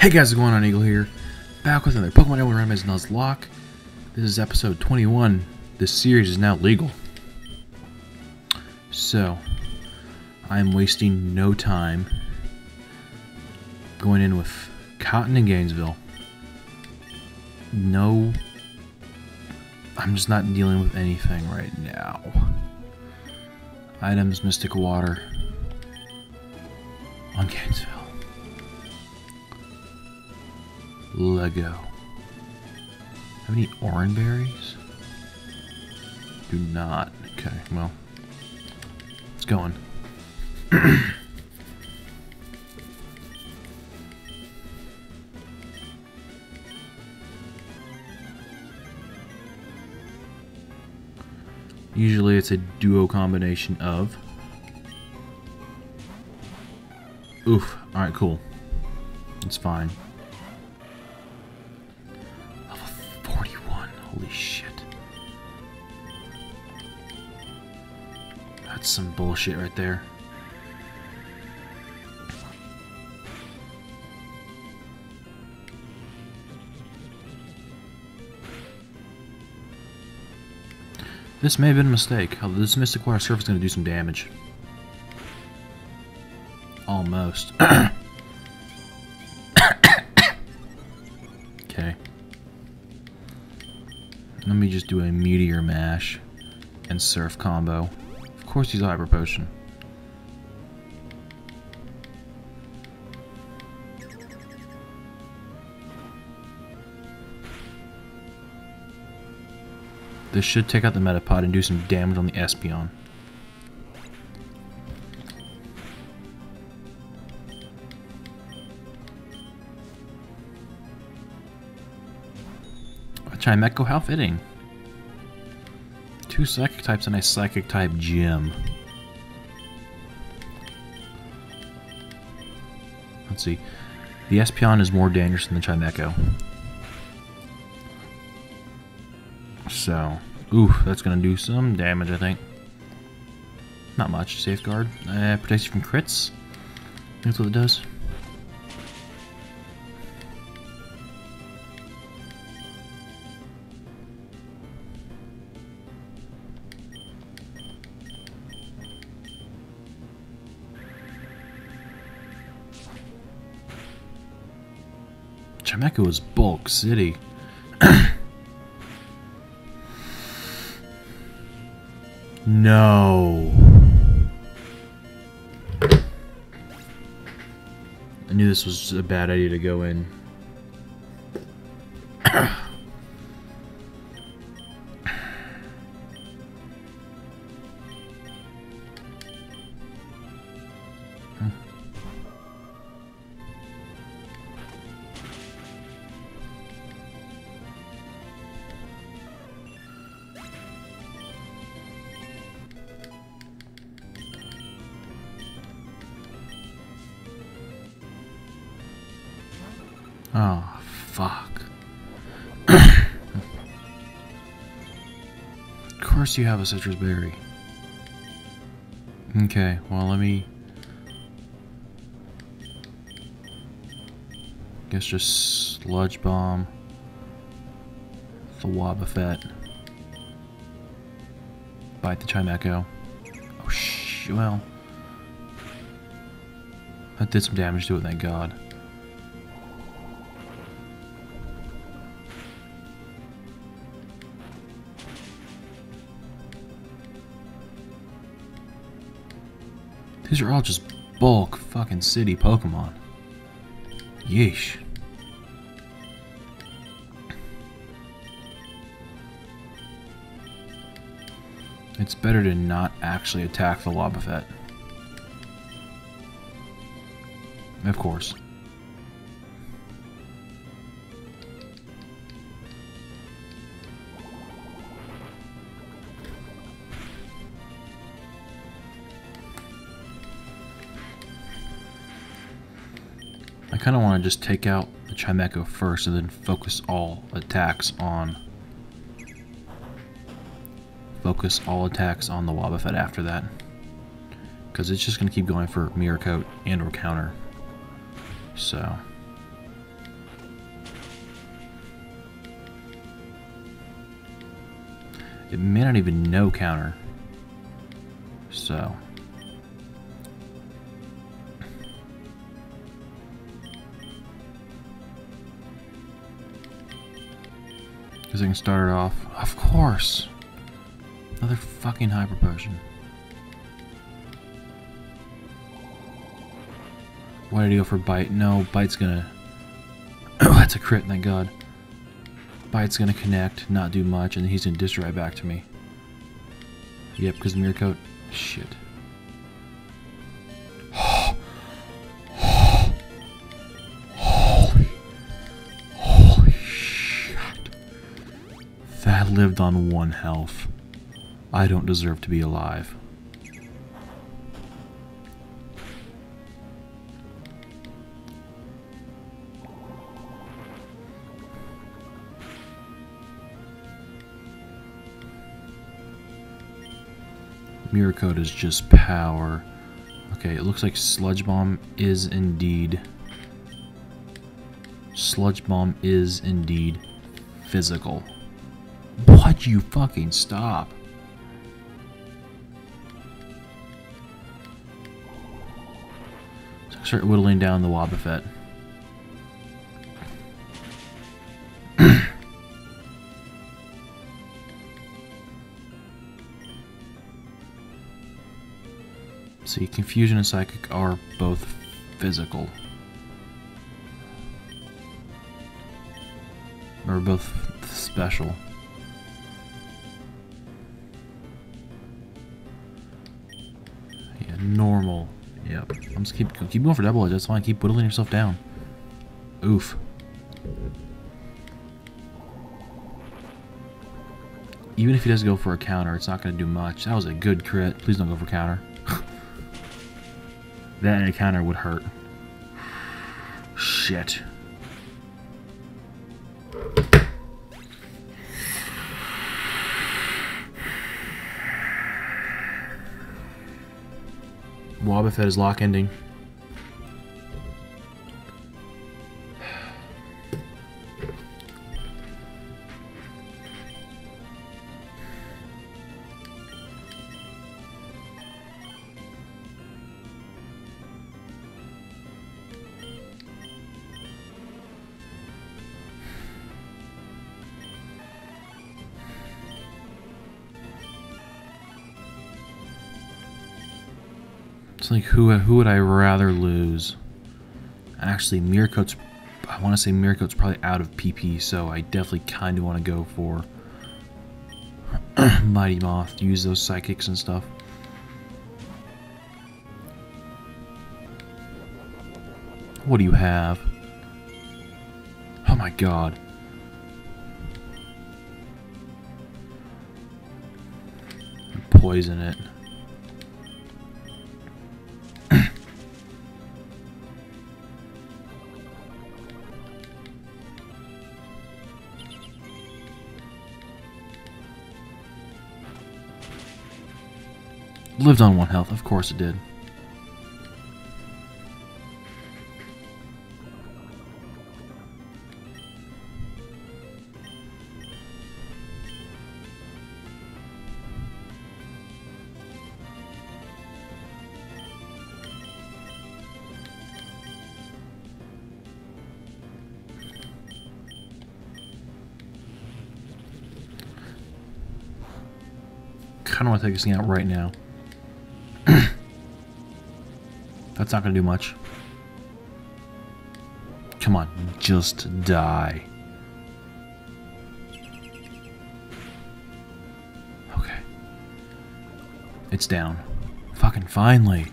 Hey guys, what's going on? Eagle here. Back with another Pokemon Emerald Randomized Nuzlocke. This is episode 21. This series is now legal. So, I'm wasting no time going in with Cotton and Gainesville. No, I'm just not dealing with anything right now. Items, Mystic Water on Gainesville. Lego. Have any orange berries? Do not. Okay, well, it's going. Usually it's a duo combination of. Oof. Alright, cool. It's fine. Holy shit. That's some bullshit right there. This may have been a mistake. Although this Mystic Water Surf is going to do some damage. Almost. Okay. Let me just do a Meteor Mash and Surf combo. Of course he's a Hyper Potion. This should take out the Metapod and do some damage on the Espeon. Chimecho, how fitting. Two Psychic types and a Psychic type gym. Let's see. The Espeon is more dangerous than the Chimecho. So, oof, that's gonna do some damage, I think. Not much. Safeguard. Protects you from crits. That's what it does. Chimecho is bulk city. No. I knew this was a bad idea to go in. Oh, fuck. Of course you have a citrus berry. Okay, well, let me... guess just Sludge Bomb the Wobbuffet. Bite the Chimecho. Oh, shit, well... that did some damage to it, thank God. These are all just bulk fucking city Pokemon. Yeesh. It's better to not actually attack the Wobbuffet. Of course. I kind of want to just take out the Chimecho first and then focus all attacks on... focus all attacks on the Wobbuffet after that. Because it's just going to keep going for Mirror Coat and or Counter. So... It may not even know counter. So. Because I can start it off. Of course! Another fucking Hyper Potion. Why did he go for Bite? No, Bite's gonna... Oh, that's a crit, thank god. Bite's gonna connect, not do much, and he's gonna dish right back to me. Yep, because Mirror Coat... Shit. Holy shit. That lived on one health. I don't deserve to be alive. Mirror Coat is just power. Okay, it looks like Sludge Bomb is indeed... Sludge Bomb is indeed physical. What, you fucking stop? So start whittling down the Wobbuffet. See, Confusion and Psychic are both physical. Or both special. Yeah, normal. Yep. I'm just keep going for Double Edge, that's fine. Keep whittling yourself down. Oof. Even if he does go for a counter, it's not going to do much. That was a good crit. Please don't go for counter. That and a counter would hurt. Shit. Wobbuffet is lock ending. Like who would I rather lose? Actually, Mirror Coat's, I want to say Mirror Coat's probably out of PP, so I definitely kind of want to go for Mighty Moth. Use those psychics and stuff. What do you have? Oh my god. Poison it. Lived on one health, of course it did. Kinda wanna take this thing out right now. That's not gonna do much. Come on, just die. Okay. It's down. Fucking finally.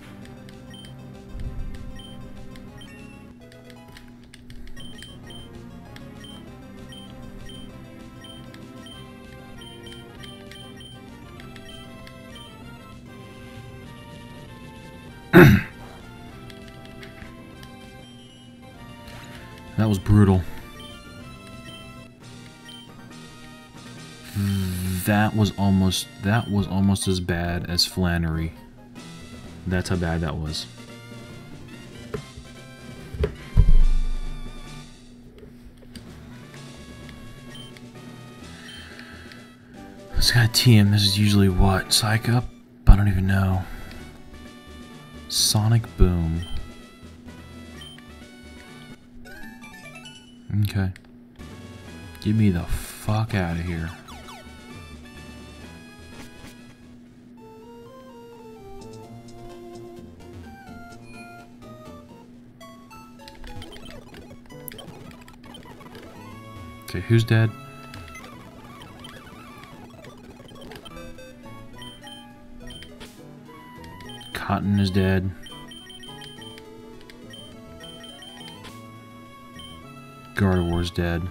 That was brutal. That was almost as bad as Flannery. That's how bad that was. It's got a TM. This is usually what? Psych up? I don't even know. Sonic Boom. Okay. Get me the fuck out of here. Okay, who's dead? Cotton is dead. Gardevoir is dead.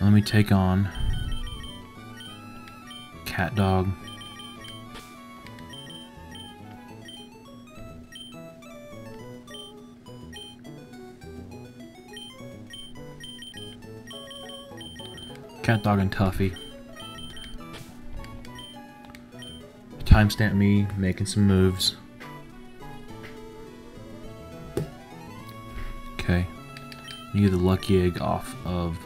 Let me take on Cat Dog. Cat Dog and Tuffy. Timestamp me making some moves. Okay. Need the Lucky Egg off of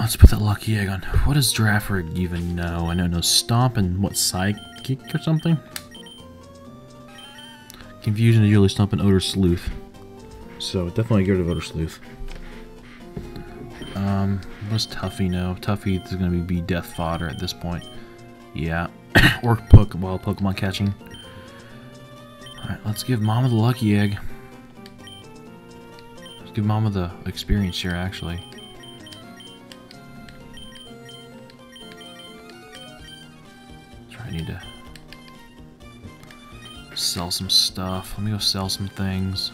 let's put that Lucky Egg on. What does Giraffarig even know? I don't know. Stomp and what, Psychic or something? Confusion is usually Stomp and Odor Sleuth. So definitely get rid of Odor Sleuth. What does Tuffy know? Tuffy is going to be death fodder at this point. Yeah. Or wild Pokemon catching. Alright, let's give Mama the Lucky Egg. Let's give Mama the experience here, actually. Need to sell some stuff. Let me go sell some things.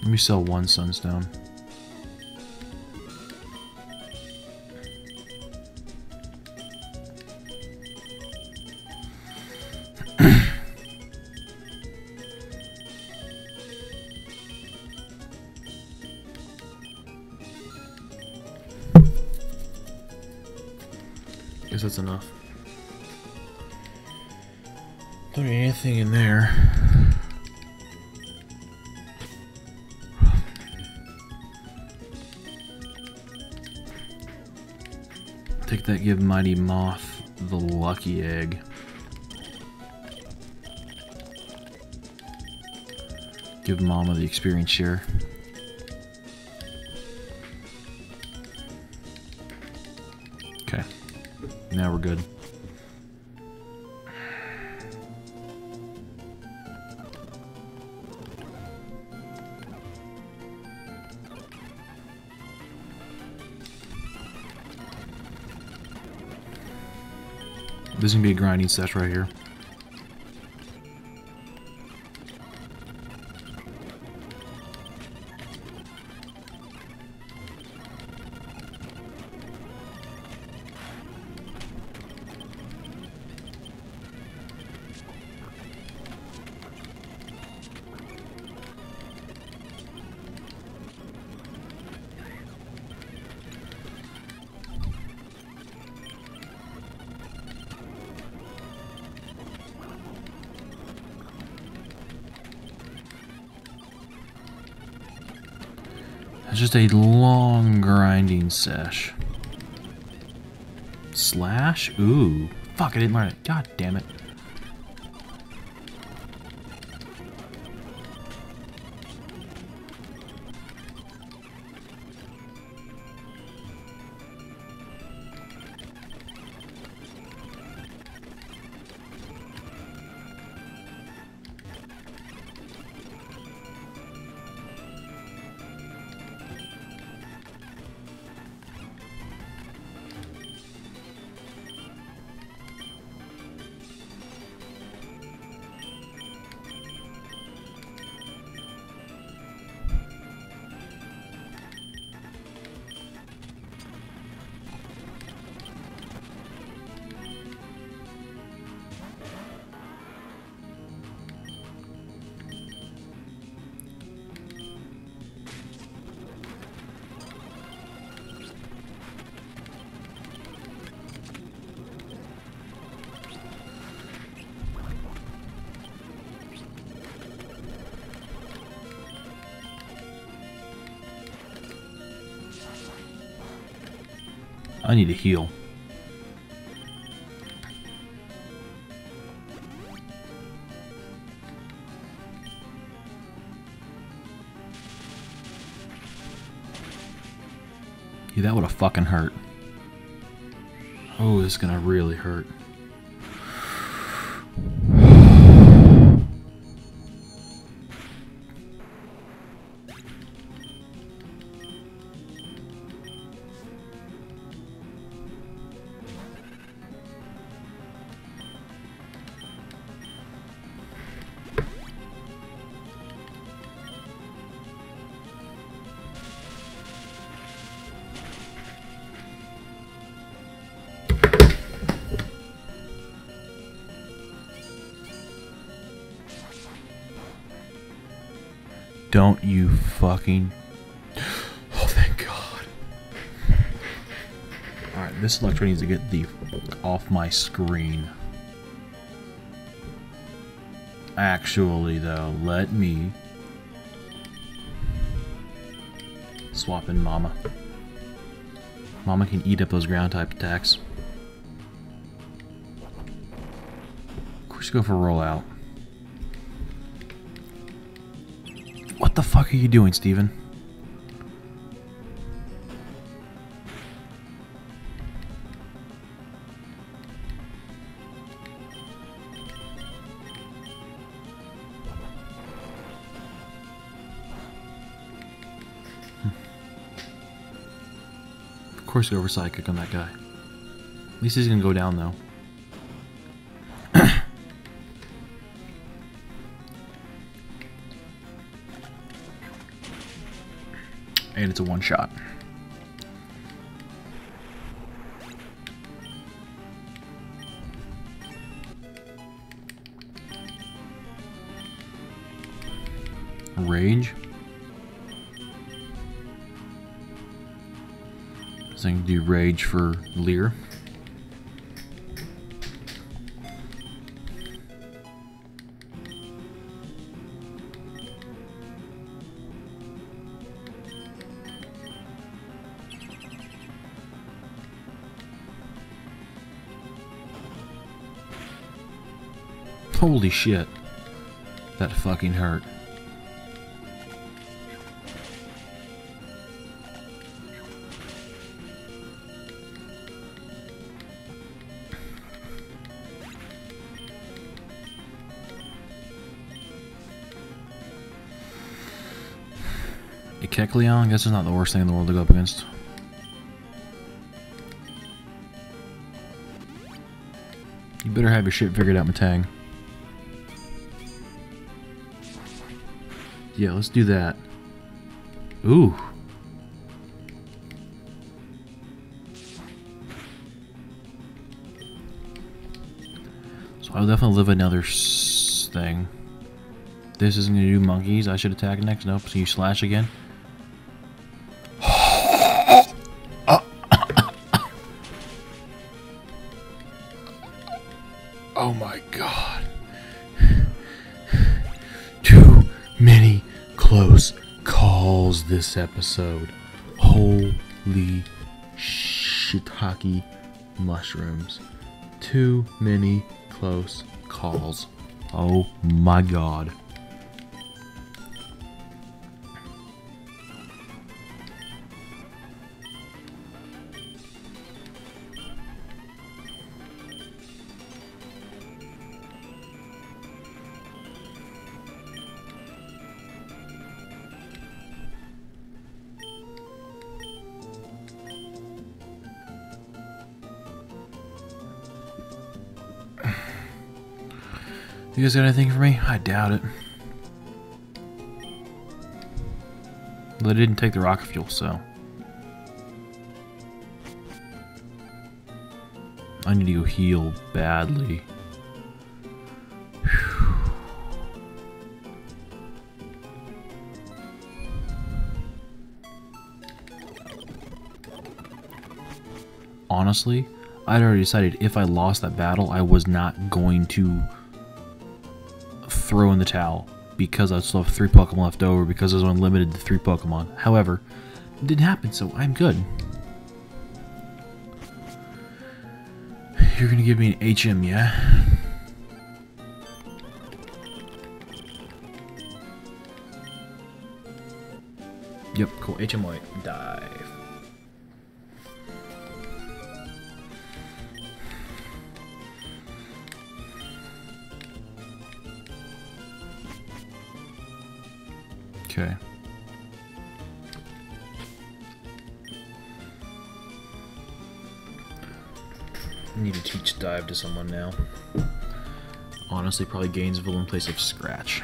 Let me sell one sunstone. That's enough. Don't need anything in there. Take that, give Mighty Moth the Lucky Egg. Give Mama the experience share. Now we're good. This is gonna be a grinding stash right here. Just a long grinding sesh. Slash? Ooh. Fuck, I didn't learn it. God damn it. I need to heal. Yeah, that would have fucking hurt. Oh, this is gonna really hurt. Don't you fucking... Oh, thank God. Alright, this Electrike needs to get the fuck off my screen. Actually, though, let me... swap in Mama. Mama can eat up those ground-type attacks. Of course, go for rollout. What the fuck are you doing, Steven? Of course, go over Psychic on that guy. At least he's gonna go down, though. And it's a one-shot. Rage. So I can do Rage for Leer. Holy shit. That fucking hurt. A Kecleon, I guess it's not the worst thing in the world to go up against. You better have your shit figured out, Matang. Yeah, let's do that. Ooh. So I'll definitely live another thing. This isn't gonna do monkeys. I should attack next. Nope. So you slash again. Oh my God. Too many close calls this episode. Holy shiitake mushrooms. Too many close calls. Oh my God. You guys got anything for me? I doubt it. Well, I didn't take the rocket fuel, so... I need to go heal badly. Whew. Honestly, I'd already decided if I lost that battle, I was not going to... throw in the towel, because I still have 3 Pokemon left over, because I was only limited to 3 Pokemon. However, it didn't happen, so I'm good. You're gonna give me an HM, yeah? Yep, cool. HM White. Dive. Okay. I need to teach Dive to someone now. Honestly, probably Gainesville in place of Scratch.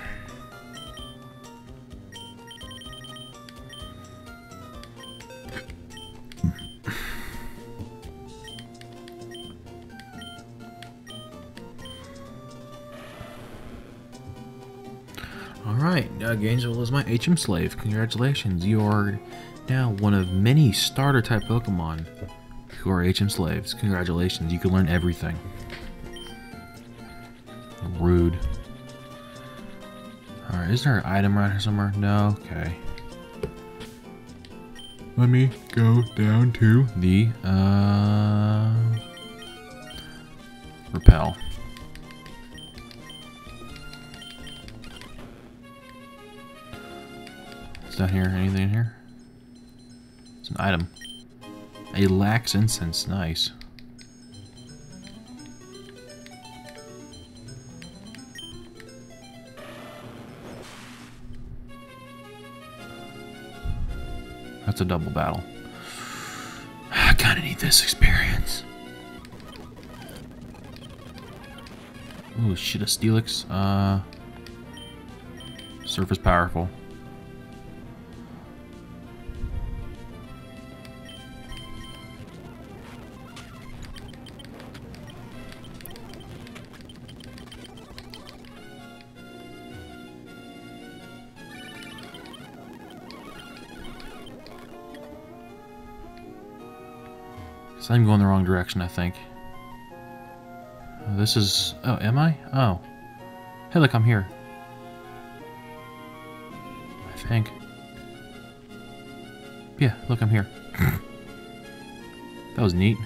Gainesville is my HM slave. Congratulations, you are now one of many starter type Pokemon who are HM slaves. Congratulations, you can learn everything. Rude. Alright, is there an item around here somewhere? No? Okay. Let me go down to the repel. Down here, anything in here? It's an item. A lax incense, nice. That's a double battle. I kinda need this experience. Ooh, shit, a Steelix. Surf is powerful. I'm going the wrong direction, I think. This is... Oh, am I? Oh. Hey, look, I'm here. I think. Yeah, look, I'm here. That was neat.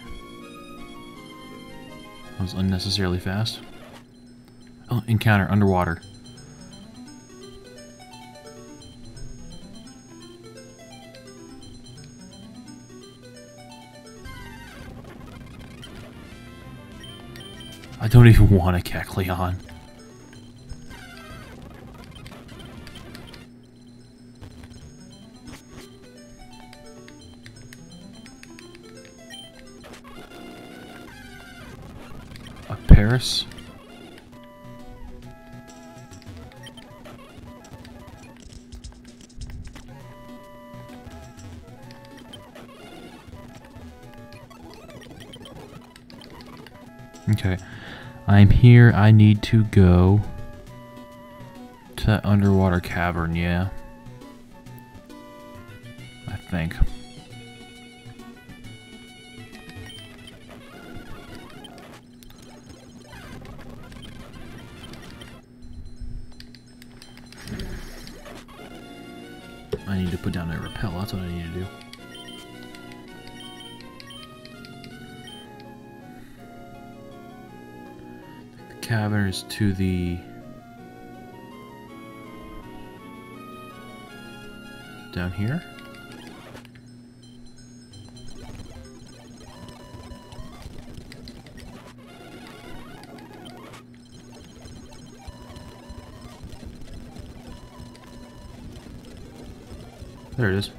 That was unnecessarily fast. Oh, encounter, underwater. I don't even want a Kecleon. A Paris? Okay. I'm here, I need to go to that underwater cavern, yeah. I think. I need to put down a repel, that's what I need to do. Cavern is to the down here. There it is.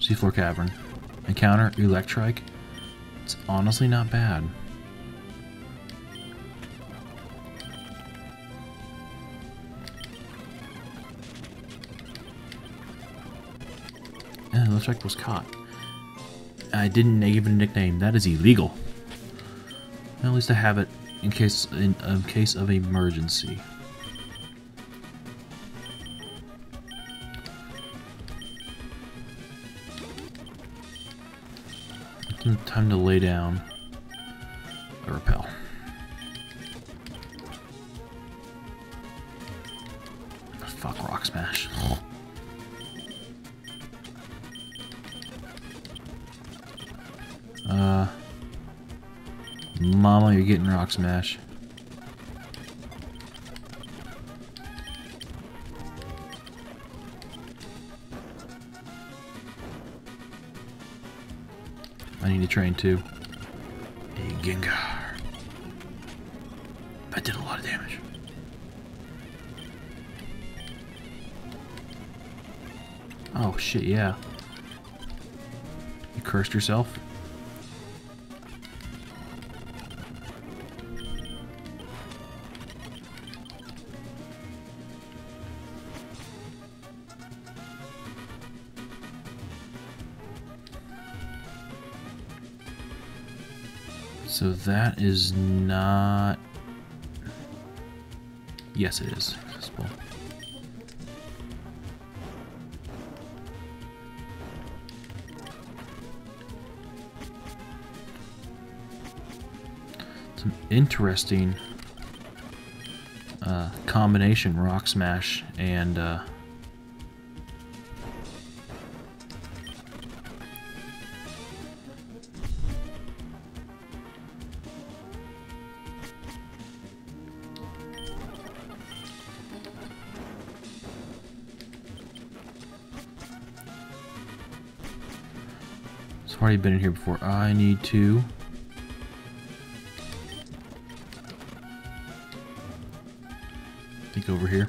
Seafloor Cavern. Encounter, Electrike. It's honestly not bad. And Electrike was caught. I didn't give it a nickname. That is illegal. At least I have it in case of emergency. Time to lay down a repel. Smash. Mama, you're getting Rock Smash. I need to train too. Hey, Gengar. That did a lot of damage. Oh shit, yeah. You cursed yourself? So that is not... Yes, it is. Some interesting combination, Rock Smash and already been in here before. I need to think over here.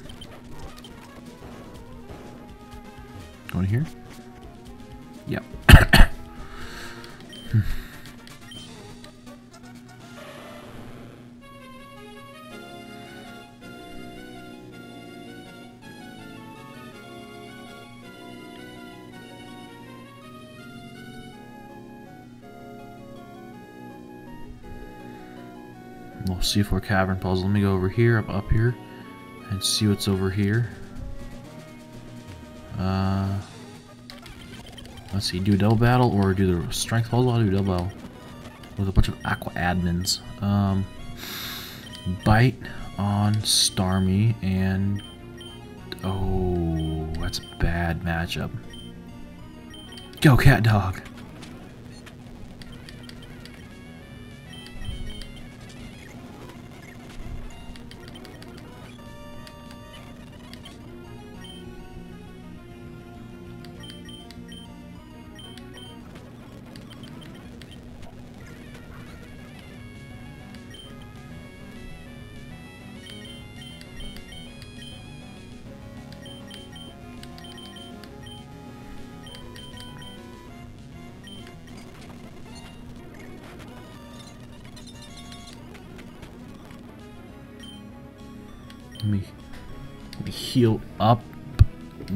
Going here? Yep. C4 cavern puzzle. Let me go over here, up here, and see what's over here. Let's see, do a double battle or do the strength puzzle? I'll do a double battle with a bunch of aqua admins. Bite on Starmie and... Oh, that's a bad matchup. Go, Cat Dog! Let me heal up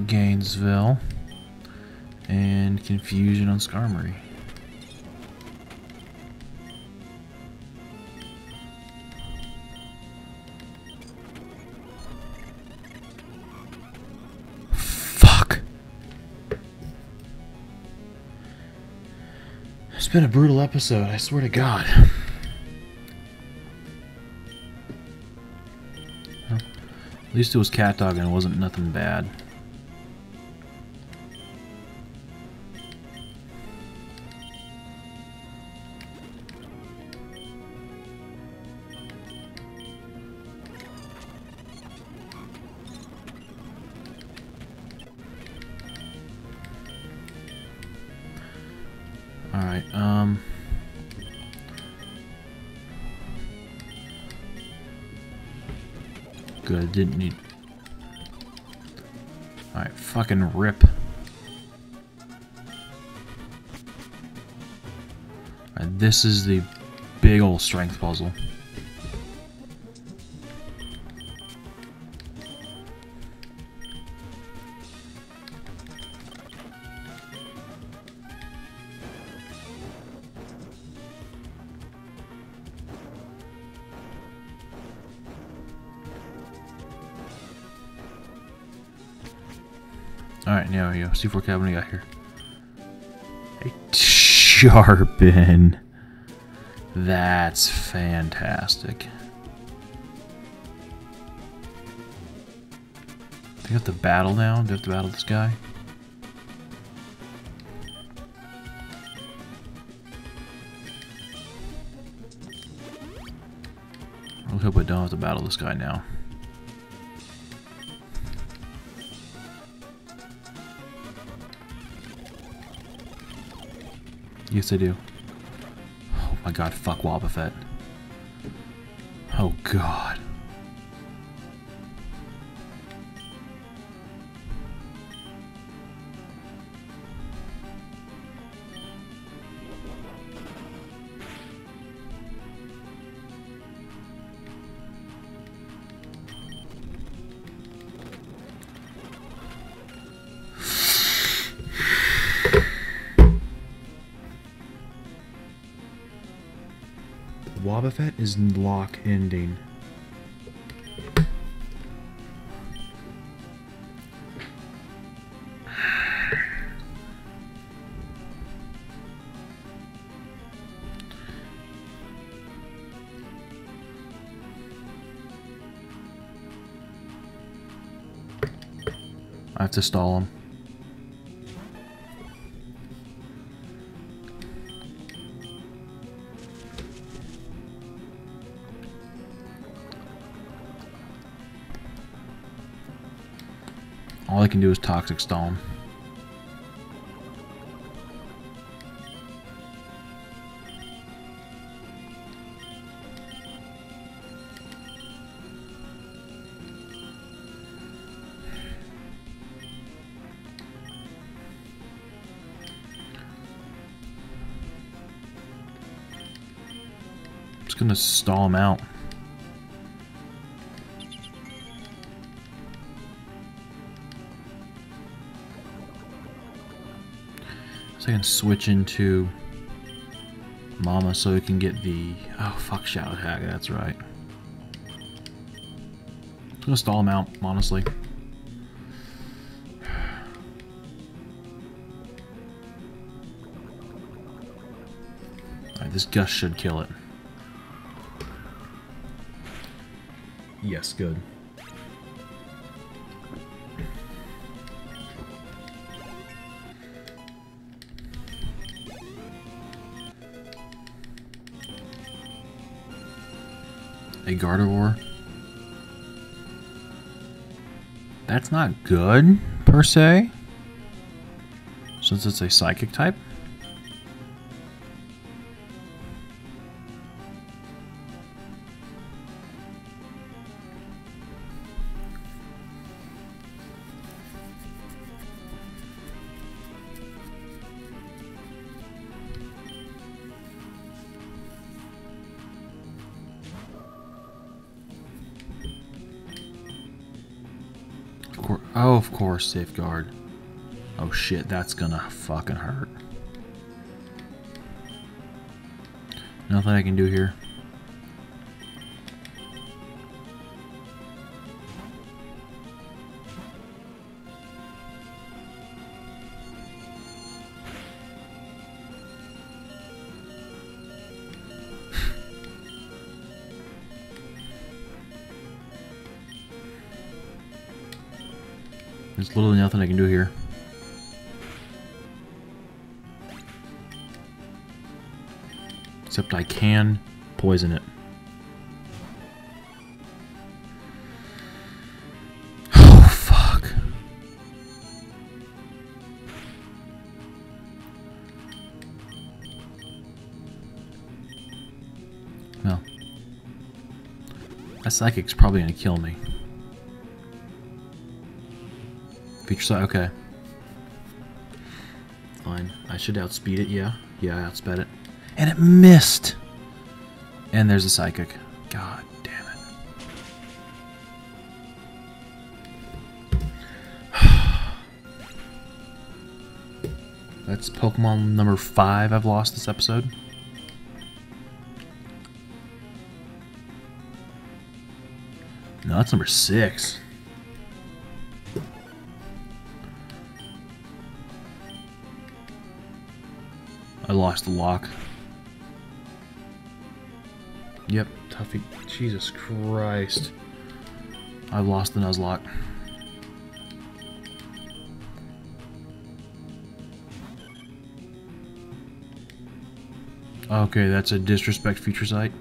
Gainesville and confusion on Skarmory. Fuck. It's been a brutal episode, I swear to God. At least it was Cat Dog and it wasn't nothing bad. Alright, Good, didn't need... Alright, fucking rip. Alright, this is the big ol' strength puzzle. Alright, now we go. C4 cabinet, we got here. Hey, Charbin. That's fantastic. Do you have to battle now? Do you have to battle this guy? I hope I don't have to battle this guy now. Yes, I do. Oh my god, fuck Wobbuffet. Oh god. Wobbuffet is lock ending. I have to stall him. All I can do is toxic stall him. I'm just gonna stall him out. So I can switch into Mama so we can get the... Oh, fuck, Shadow Hack, that's right. I'm gonna stall him out, honestly. Alright, this Gust should kill it. Yes, good. A Gardevoir. That's not good, per se, since it's a Psychic type. Oh, of course, Safeguard. Oh shit, that's gonna fucking hurt. Nothing I can do here. There's literally nothing I can do here. Except I can poison it. Oh, fuck. No. That Psychic's probably gonna kill me. Feature side, okay. Fine. I should outspeed it, yeah. Yeah, I outsped it. And it missed! And there's a Psychic. God damn it. That's Pokemon number 5 I've lost this episode. No, that's number 6. I lost the lock. Yep, Tuffy. Jesus Christ. I lost the Nuzlocke. Okay, that's a disrespect feature site.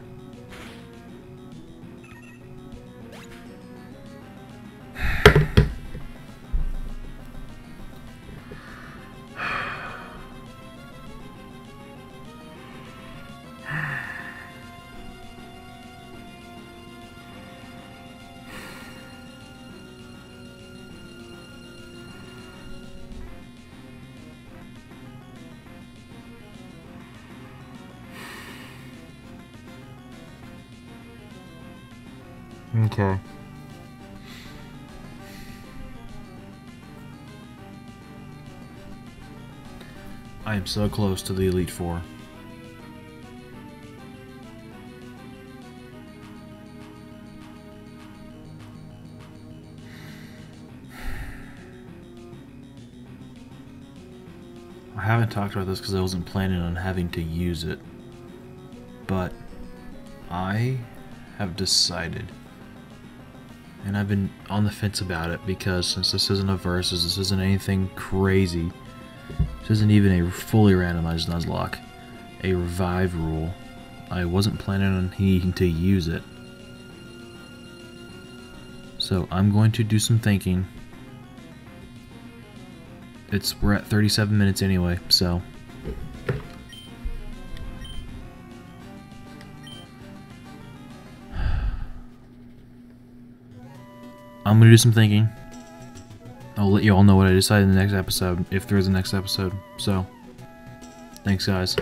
Okay. I am so close to the Elite Four. I haven't talked about this because I wasn't planning on having to use it, but I have decided. And I've been on the fence about it because since this isn't a versus, this isn't anything crazy, this isn't even a fully randomized Nuzlocke, a revive rule, I wasn't planning on needing to use it. So I'm going to do some thinking. We're at 37 minutes anyway, so. I'm going to do some thinking. I'll let you all know what I decide in the next episode, if there is a next episode. So, thanks guys.